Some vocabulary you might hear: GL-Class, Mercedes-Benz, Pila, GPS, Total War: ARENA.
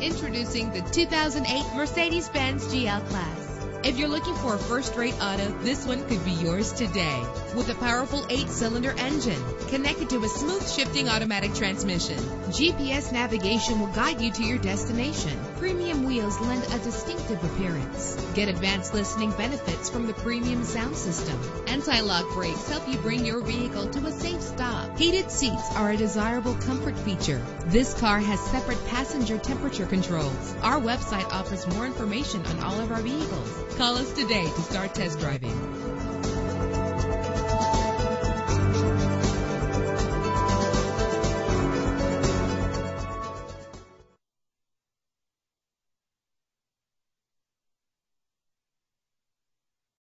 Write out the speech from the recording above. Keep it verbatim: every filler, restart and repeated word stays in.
Introducing the two thousand eight Mercedes-Benz G L Class. If you're looking for a first-rate auto, this one could be yours today. With a powerful eight-cylinder engine connected to a smooth-shifting automatic transmission, G P S navigation will guide you to your destination. Premium wheels lend a distinctive appearance. Get advanced listening benefits from the premium sound system. Anti-lock brakes help you bring your vehicle to a safe stop. Heated seats are a desirable comfort feature. This car has separate passenger temperature controls. Our website offers more information on all of our vehicles. Call us today to start test driving.